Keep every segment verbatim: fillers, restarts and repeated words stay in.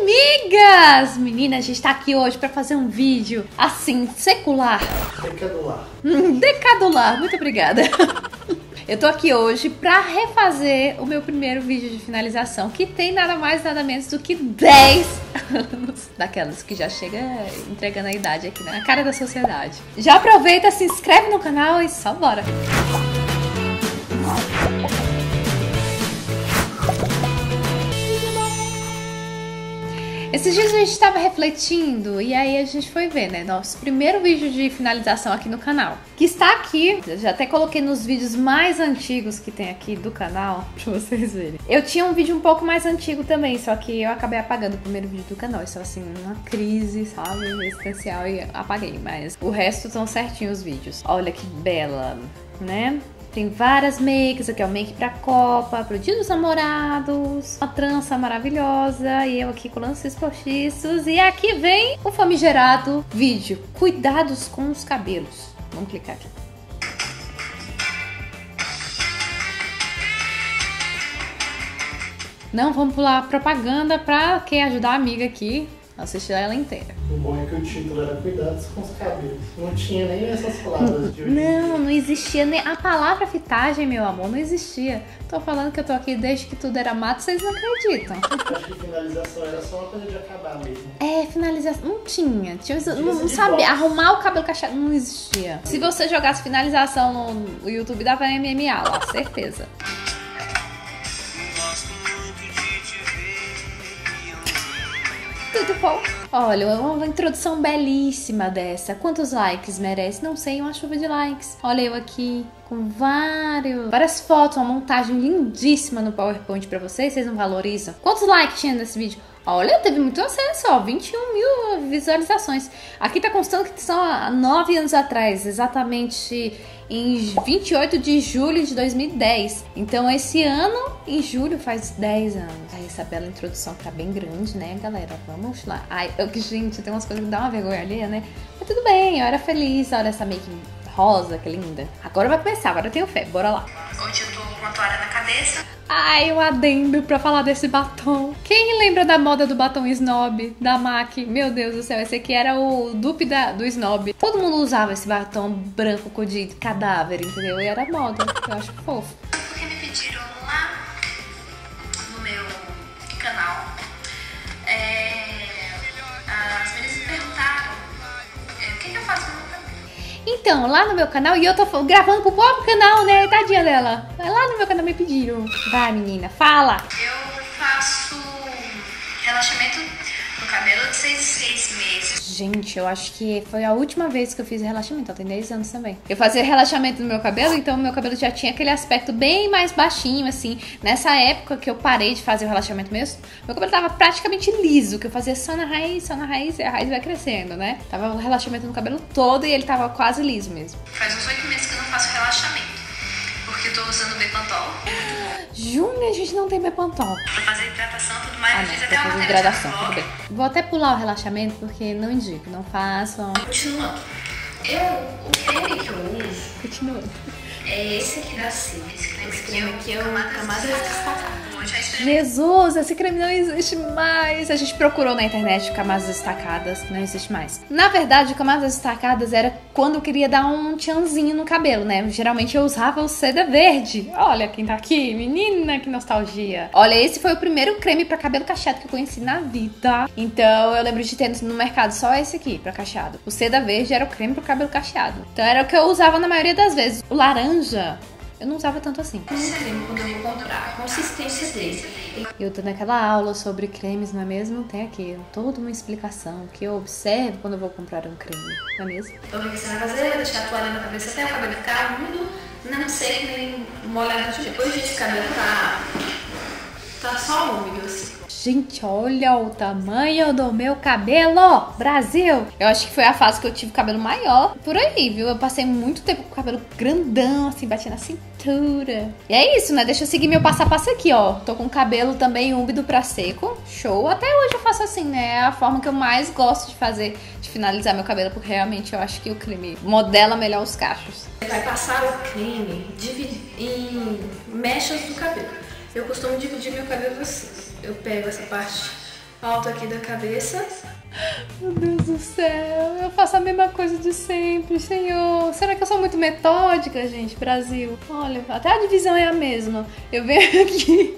amigas! Menina, a gente tá aqui hoje pra fazer um vídeo assim, secular. Decadular. Decadular, muito obrigada. Eu tô aqui hoje pra refazer o meu primeiro vídeo de finalização, que tem nada mais, nada menos do que dez anos. Daquelas que já chega entregando a idade aqui, né? Na cara da sociedade. Já aproveita, se inscreve no canal e só bora! Esses dias a gente estava refletindo e aí a gente foi ver, né, nosso primeiro vídeo de finalização aqui no canal, que está aqui, eu já até coloquei nos vídeos mais antigos que tem aqui do canal, pra vocês verem. Eu tinha um vídeo um pouco mais antigo também, só que eu acabei apagando o primeiro vídeo do canal, isso assim, uma crise, sabe, existencial, e apaguei, mas o resto estão certinho os vídeos. Olha que bela, né? Tem várias makes, aqui é o make pra Copa, pro Dia dos Namorados, uma trança maravilhosa, e eu aqui com lances postiços. E aqui vem o famigerado vídeo, cuidados com os cabelos. Vamos clicar aqui. Não, vamos pular propaganda pra quem ajudar a amiga aqui. Assistir ela inteira. O bom é que o título era cuidados com os cabelos. Não tinha nem essas palavras de hoje. Não, não existia nem a palavra fitagem, meu amor, não existia. Tô falando que eu tô aqui desde que tudo era mato, vocês não acreditam. Eu acho que finalização era só uma coisa de acabar mesmo. É, finalização não tinha. tinha não não sabia. Arrumar o cabelo cacheado não existia. Se você jogasse finalização no YouTube, dava M M A lá, certeza. Tudo bom? Olha, uma introdução belíssima dessa. Quantos likes merece? Não sei, uma chuva de likes. Olha eu aqui com vários, várias fotos, uma montagem lindíssima no PowerPoint pra vocês. Vocês não valorizam? Quantos likes tinha nesse vídeo? Olha, teve muito acesso, ó, vinte e um mil visualizações. Aqui tá constando que são há nove anos atrás, exatamente em vinte e oito de julho de dois mil e dez. Então esse ano, em julho, faz dez anos. Aí essa bela introdução que tá bem grande, né, galera? Vamos lá. Ai, eu, gente, tem umas coisas que dá uma vergonha ali, né? Mas tudo bem, eu era feliz, olha essa make rosa, que linda. Agora vai começar, agora eu tenho fé, bora lá. Hoje eu tô com a toalha na cabeça. Ai, eu adendo pra falar desse batom. Quem lembra da moda do batom Snob, da MAC? Meu Deus do céu, esse aqui era o dupe da, do Snob. Todo mundo usava esse batom branco com de cadáver, entendeu? E era moda, eu acho fofo. Porque me pediram lá no meu canal, é, as meninas me perguntaram é, o que, que eu faço no meu canal. Então, lá no meu canal, e eu tô gravando pro próprio canal, né? Tadinha dela. Lá no meu canal me pediram. Vai, menina, fala. Eu faço relaxamento no cabelo de seis em seis meses. Gente, eu acho que foi a última vez que eu fiz relaxamento. Ó, tem dez anos também. Eu fazia relaxamento no meu cabelo, então meu cabelo já tinha aquele aspecto bem mais baixinho, assim. Nessa época que eu parei de fazer o relaxamento mesmo, meu cabelo tava praticamente liso, que eu fazia só na raiz, só na raiz, e a raiz vai crescendo, né? Tava o relaxamento no cabelo todo e ele tava quase liso mesmo. Faz uns oito meses que eu não faço relaxamento, porque eu tô usando Bepantol. Júnior, a gente não tem Bepantol. Pra fazer hidratação e tudo mais, ah, não, fiz até uma matéria hidratação, tudo bem. Vou até pular o relaxamento porque não indico, não façam. Continuando. Eu, o creme que eu uso. Continuando. É esse aqui da Seda. Esse creme esse aqui, aqui é o camada destacada. Jesus, esse creme não existe mais. A gente procurou na internet camadas destacadas, não existe mais. Na verdade, camadas destacadas era quando eu queria dar um tchanzinho no cabelo, né? Geralmente eu usava o Seda verde. Olha quem tá aqui, menina, que nostalgia. Olha, esse foi o primeiro creme pra cabelo cacheado que eu conheci na vida. Então eu lembro de ter no mercado só esse aqui pra cacheado. O Seda verde era o creme pro cabelo cacheado. Então era o que eu usava na maioria das vezes. O laranja eu não usava tanto assim. Esse creme, quando eu encontrar a consistência dele. Eu tô naquela aula sobre cremes, não é mesmo? Tem aqui toda uma explicação que eu observo quando eu vou comprar um creme, não é mesmo? Então, o que você vai fazer é deixar a toalha na cabeça até o cabelo ficar úmido, não seco nem molhado. Depois, gente, o cabelo tá, tá só úmido assim. Gente, olha o tamanho do meu cabelo, Brasil! Eu acho que foi a fase que eu tive cabelo maior por aí, viu? Eu passei muito tempo com o cabelo grandão, assim, batendo na cintura. E é isso, né? Deixa eu seguir meu passo a passo aqui, ó. Tô com o cabelo também úmido pra seco. Show! Até hoje eu faço assim, né? É a forma que eu mais gosto de fazer, de finalizar meu cabelo, porque realmente eu acho que o creme modela melhor os cachos. Vai passar o creme em mechas do cabelo. Eu costumo dividir meu cabelo assim. Eu pego essa parte alto aqui da cabeça. Meu Deus do céu, eu faço a mesma coisa de sempre, Senhor. Será que eu sou muito metódica, gente? Brasil. Olha, até a divisão é a mesma. Eu venho aqui.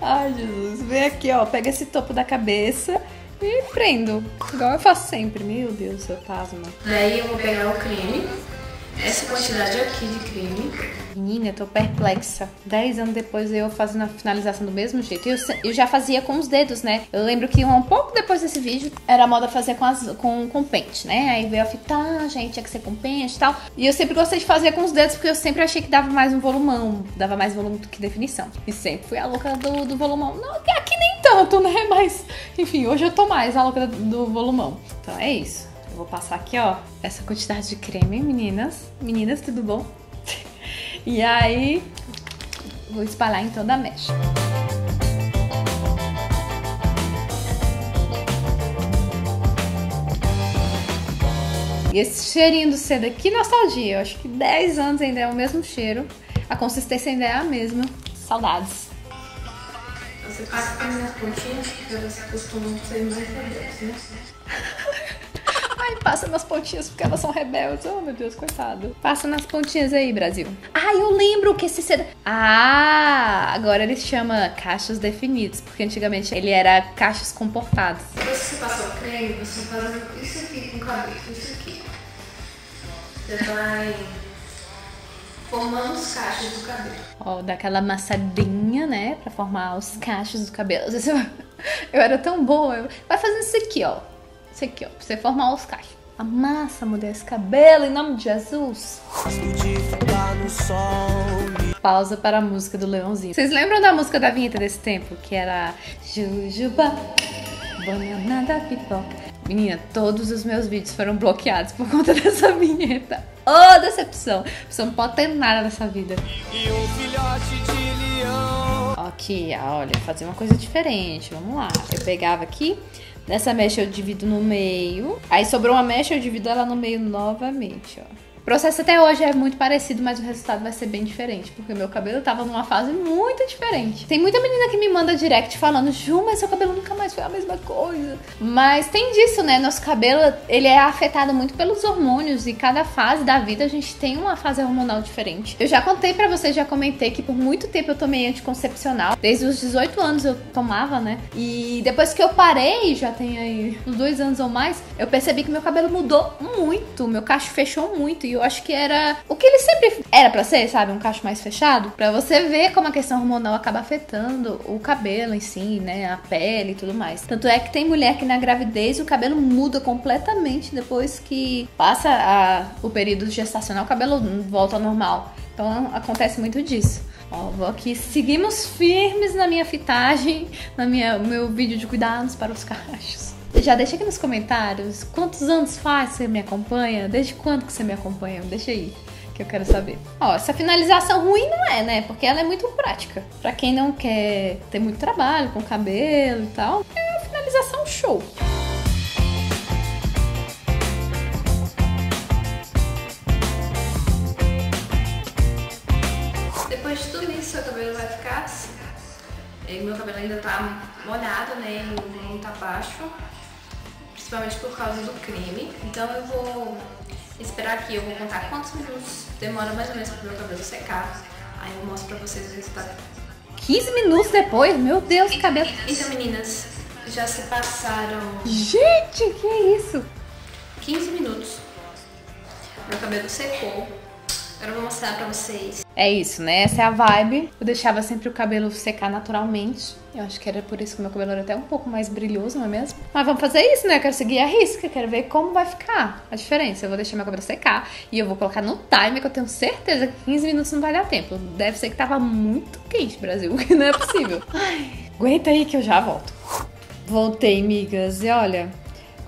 Ai, Jesus. Vem aqui, ó. Pega esse topo da cabeça e prendo. Igual eu faço sempre. Meu Deus do céu, pasma. Daí eu vou pegar o creme. Essa quantidade aqui de creme. Menina, eu tô perplexa. Dez anos depois eu fazendo a finalização do mesmo jeito. Eu, eu já fazia com os dedos, né? Eu lembro que um pouco depois desse vídeo era moda fazer com, as, com, com pente, né? Aí veio a fita, ah, gente, tinha que ser com pente e tal. E eu sempre gostei de fazer com os dedos porque eu sempre achei que dava mais um volumão. Dava mais volume do que definição. E sempre fui a louca do, do volumão. Não, aqui nem tanto, né? Mas, enfim, hoje eu tô mais a louca do, do volumão. Então é isso. Eu vou passar aqui, ó, essa quantidade de creme, meninas. Meninas, tudo bom? E aí, vou espalhar em toda a mecha. E esse cheirinho do Seda, que nostalgia. Eu acho que dez anos ainda é o mesmo cheiro. A consistência ainda é a mesma. Saudades. Você passa com minhas pontinhas, porque elas costumam ser mais rebeldes, né? Ai, passa nas pontinhas porque elas são rebeldes. Oh, meu Deus, coitado. Passa nas pontinhas aí, Brasil. Ah, eu lembro que esse seda... Ah, agora ele chama cachos definidos, porque antigamente ele era cachos comportados. Depois que você passou o creme, você faz isso aqui com o cabelo, isso aqui. Você vai formando os cachos do cabelo. Ó, oh, dá aquela amassadinha, né, pra formar os cachos do cabelo. Às vezes eu, eu era tão boa. Eu... Vai fazendo isso aqui, ó. Isso aqui, ó, pra você formar os cachos. Amassa, mulher, esse cabelo, em nome de Jesus. Pausa para a música do Leãozinho. Vocês lembram da música da vinheta desse tempo? Que era Jujuba, Bonenada da Pipoca. Menina, todos os meus vídeos foram bloqueados por conta dessa vinheta. Oh, decepção. Você não pode ter nada nessa vida. E um filhote de leão. Aqui, olha, fazer uma coisa diferente. Vamos lá. Eu pegava aqui. Nessa mecha eu divido no meio. Aí sobrou uma mecha, eu divido ela no meio novamente, ó. O processo até hoje é muito parecido, mas o resultado vai ser bem diferente, porque meu cabelo tava numa fase muito diferente. Tem muita menina que me manda direct falando, Ju, mas seu cabelo nunca mais foi a mesma coisa. Mas tem disso, né? Nosso cabelo, ele é afetado muito pelos hormônios e cada fase da vida a gente tem uma fase hormonal diferente. Eu já contei pra vocês, já comentei que por muito tempo eu tomei anticoncepcional. Desde os dezoito anos eu tomava, né? E depois que eu parei, já tem aí uns dois anos ou mais, eu percebi que meu cabelo mudou muito, meu cacho fechou muito. Eu acho que era o que ele sempre era pra ser, sabe? Um cacho mais fechado. Pra você ver como a questão hormonal acaba afetando o cabelo em si, né? A pele e tudo mais. Tanto é que tem mulher que na gravidez o cabelo muda completamente. Depois que passa a, o período gestacional, o cabelo volta ao normal. Então acontece muito disso. Ó, vou aqui. Seguimos firmes na minha fitagem, na minha, meu vídeo de cuidados para os cachos. Já deixa aqui nos comentários quantos anos faz que você me acompanha, desde quando que você me acompanha, deixa aí, que eu quero saber. Ó, essa finalização ruim não é, né, porque ela é muito prática. Pra quem não quer ter muito trabalho com cabelo e tal, é a finalização show. Depois de tudo isso, seu cabelo vai ficar assim. Meu cabelo ainda tá molhado, né, não tá baixo. Principalmente por causa do creme. Então eu vou esperar aqui, eu vou contar quantos minutos demora mais ou menos pro meu cabelo secar. Aí eu mostro pra vocês o resultado. quinze minutos depois? Meu Deus, que cabelo. Então, meninas, já se passaram... Gente, que é isso? quinze minutos. Meu cabelo secou. Agora eu vou mostrar pra vocês. É isso, né? Essa é a vibe. Eu deixava sempre o cabelo secar naturalmente. Eu acho que era por isso que meu cabelo era até um pouco mais brilhoso, não é mesmo? Mas vamos fazer isso, né? Eu quero seguir a risca, quero ver como vai ficar a diferença. Eu vou deixar meu cabelo secar e eu vou colocar no timer, que eu tenho certeza que quinze minutos não vai dar tempo. Deve ser que tava muito quente, Brasil, que não é possível. Ai, aguenta aí que eu já volto. Voltei, migas, e olha,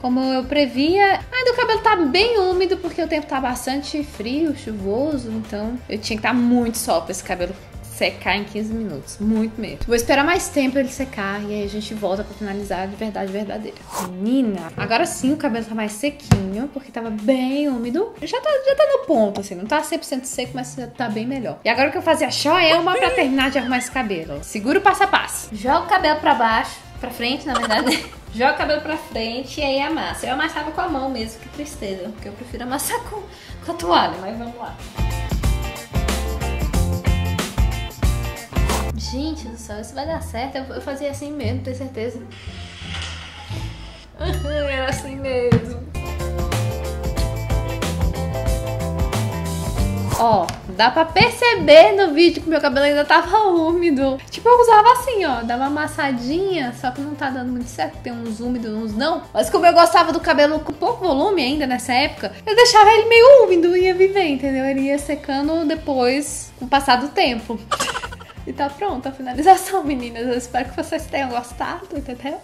como eu previa, ainda o cabelo tá bem úmido, porque o tempo tá bastante frio, chuvoso, então eu tinha que estar muito sol pra esse cabelo secar em quinze minutos, muito mesmo. Vou esperar mais tempo ele secar e aí a gente volta pra finalizar de verdade verdadeira. Menina, agora sim o cabelo tá mais sequinho, porque tava bem úmido. Já tá, já tá no ponto, assim, não tá cem por cento seco, mas já tá bem melhor. E agora o que eu fazia só é uma pra terminar de arrumar esse cabelo. Segura o passo a passo. Joga o cabelo pra baixo. pra frente, na verdade, né? Joga o cabelo pra frente e aí amassa. Eu amassava com a mão mesmo, que tristeza, porque eu prefiro amassar com, com a toalha, mas vamos lá. Gente do céu, isso vai dar certo? Eu, eu fazia assim mesmo, tenho certeza. Era assim mesmo. Ó, dá pra perceber no vídeo que meu cabelo ainda tava úmido. Tipo, eu usava assim, ó, dava uma amassadinha, só que não tá dando muito certo, tem uns úmidos, uns não. Mas como eu gostava do cabelo com pouco volume ainda nessa época, eu deixava ele meio úmido e ia viver, entendeu? Ele ia secando depois, com o passar do tempo. E tá pronta a finalização, meninas. Eu espero que vocês tenham gostado, entendeu?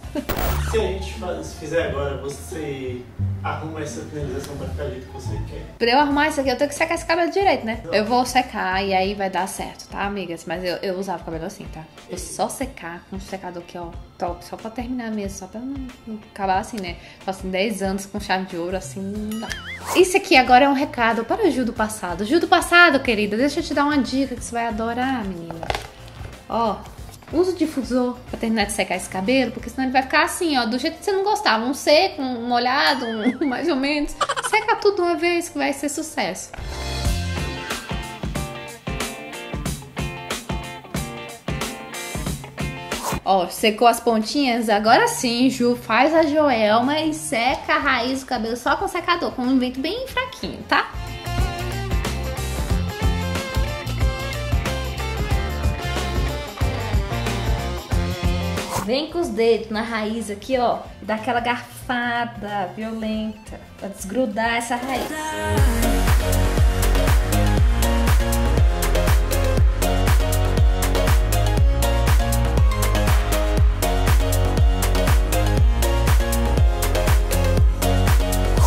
Se a gente faz, fizer agora, você arruma essa finalização pra ficar do jeito que você quer. Pra eu arrumar isso aqui, eu tenho que secar esse cabelo direito, né? Não. Eu vou secar e aí vai dar certo, tá, amigas? Mas eu, eu usava o cabelo assim, tá? Vou só secar com um secador aqui, ó, top. Só pra terminar mesmo, só pra não, não acabar assim, né? Só assim, dez anos com chave de ouro, assim, não dá. Isso aqui agora é um recado para o Ju do passado. Ju do passado, querida, deixa eu te dar uma dica que você vai adorar, menina. Ó, usa o difusor pra terminar de secar esse cabelo, porque senão ele vai ficar assim, ó, do jeito que você não gostava. Um seco, um molhado, um mais ou menos. Seca tudo uma vez que vai ser sucesso. Ó, secou as pontinhas, agora sim, Ju, faz a Joelma e seca a raiz do cabelo só com secador, com um vento bem fraquinho, tá? Vem com os dedos na raiz aqui, ó, dá aquela garfada violenta pra desgrudar essa raiz.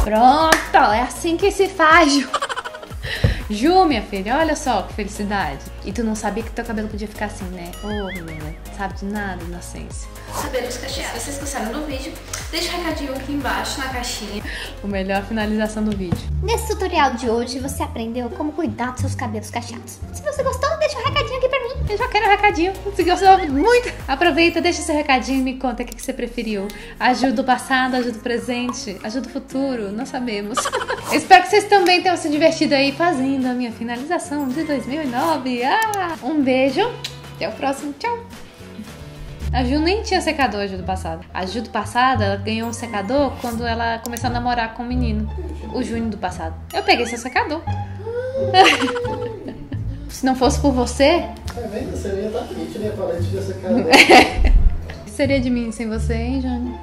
Pronto, é assim que se faz, Ju. Ju, minha filha, olha só que felicidade. E tu não sabia que teu cabelo podia ficar assim, né? Ô, oh, menina, sabe de nada, inocência. Cabelos cacheados. Se vocês gostaram do vídeo, deixa o recadinho aqui embaixo na caixinha. O melhor finalização do vídeo. Nesse tutorial de hoje, você aprendeu como cuidar dos seus cabelos cacheados. Se você gostou, deixa um recadinho aqui pra mim. Eu já quero um recadinho. Se gostou muito, aproveita, deixa seu recadinho e me conta o que você preferiu. Ajuda o passado, ajuda o presente, ajuda o futuro, não sabemos. Eu espero que vocês também tenham se divertido aí fazendo da minha finalização de dois mil e nove. Ah, um beijo, até o próximo, tchau. A Ju nem tinha secador, a Ju do passado. A Ju do passado, ela ganhou um secador quando ela começou a namorar com um menino, o Júnior do passado. Eu peguei seu secador. Se não fosse por você... É mesmo, seria da frente, né? Seria de mim sem você, hein, Júnior?